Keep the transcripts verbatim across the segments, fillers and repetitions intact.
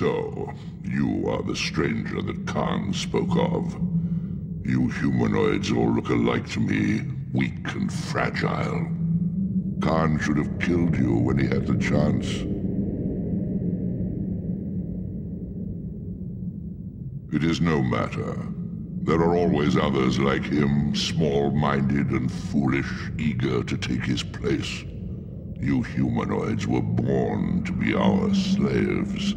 So, you are the stranger that Khan spoke of. You humanoids all look alike to me, weak and fragile. Khan should have killed you when he had the chance. It is no matter. There are always others like him, small-minded and foolish, eager to take his place. You humanoids were born to be our slaves.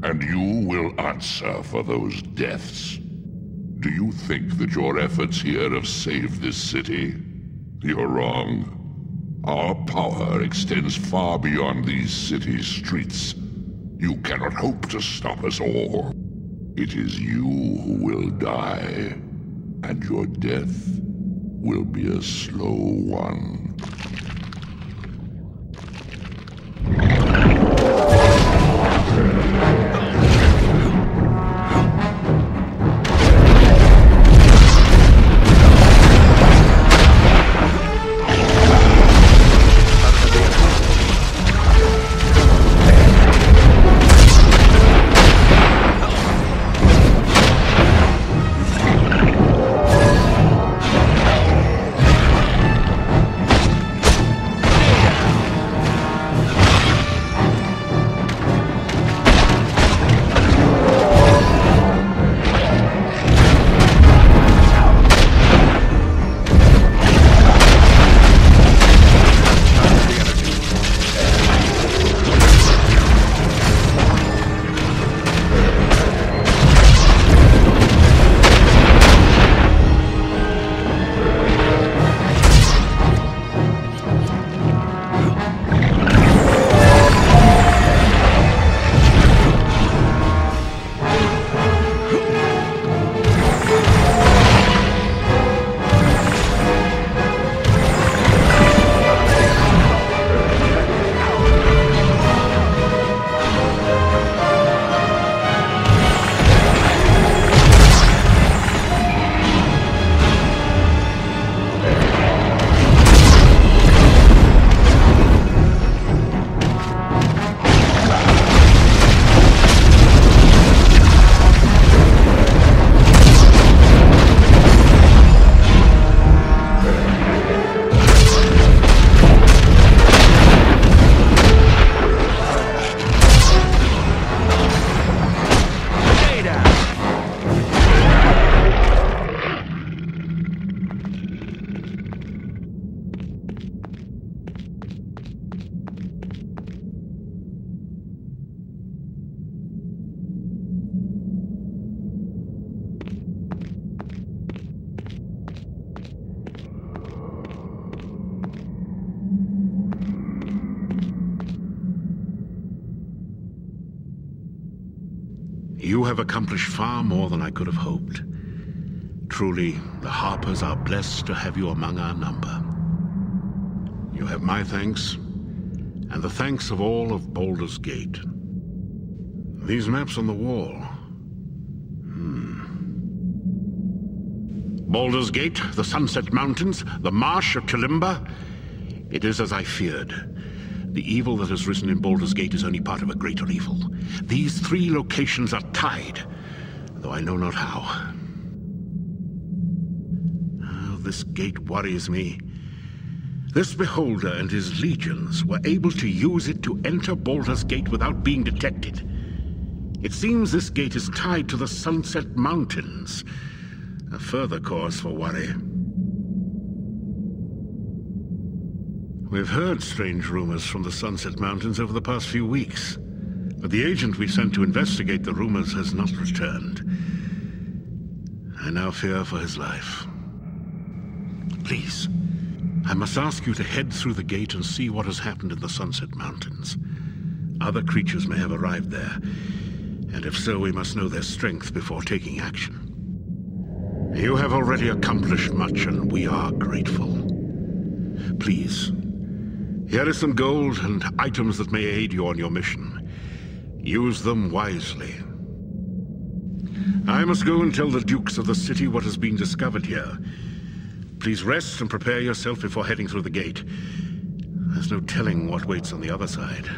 And you will answer for those deaths. Do you think that your efforts here have saved this city? You're wrong. Our power extends far beyond these city streets. You cannot hope to stop us all. It is you who will die, and your death will be a slow one. You have accomplished far more than I could have hoped. Truly, the Harpers are blessed to have you among our number. You have my thanks, and the thanks of all of Baldur's Gate. These maps on the wall... Hmm. Baldur's Gate, the Sunset Mountains, the Marsh of Tulimba. It is as I feared. The evil that has risen in Baldur's Gate is only part of a greater evil. These three locations are tied, though I know not how. Oh, this gate worries me. This beholder and his legions were able to use it to enter Baldur's Gate without being detected. It seems this gate is tied to the Sunset Mountains, a further cause for worry. We've heard strange rumors from the Sunset Mountains over the past few weeks, but the agent we sent to investigate the rumors has not returned. I now fear for his life. Please, I must ask you to head through the gate and see what has happened in the Sunset Mountains. Other creatures may have arrived there, and if so, we must know their strength before taking action. You have already accomplished much, and we are grateful. Please. Here is some gold and items that may aid you on your mission. Use them wisely. I must go and tell the dukes of the city what has been discovered here. Please rest and prepare yourself before heading through the gate. There's no telling what waits on the other side.